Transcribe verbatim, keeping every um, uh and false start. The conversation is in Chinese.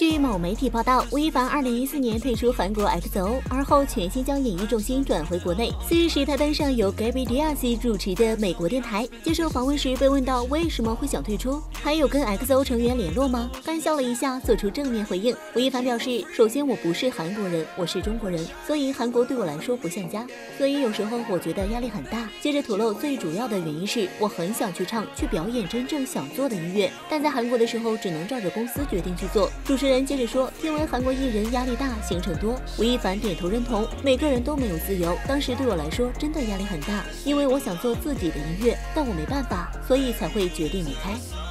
据某媒体报道，吴亦凡二零一四年退出韩国 E X O， 而后全新将演艺重心转回国内。四月时，他登上由 Gabby Diaz 主持的美国电台，接受访问时被问到为什么会想退出，还有跟 E X O 成员联络吗？干笑了一下，做出正面回应。吴亦凡表示：“首先，我不是韩国人，我是中国人，所以韩国对我来说不像家，所以有时候我觉得压力很大。”接着吐露，最主要的原因是我很想去唱、去表演真正想做的音乐，但在韩国的时候只能照着公司决定去做。主持人 接着说，听闻韩国艺人压力大，行程多，吴亦凡点头认同，每个人都没有自由。当时对我来说，真的压力很大，因为我想做自己的音乐，但我没办法，所以才会决定离开。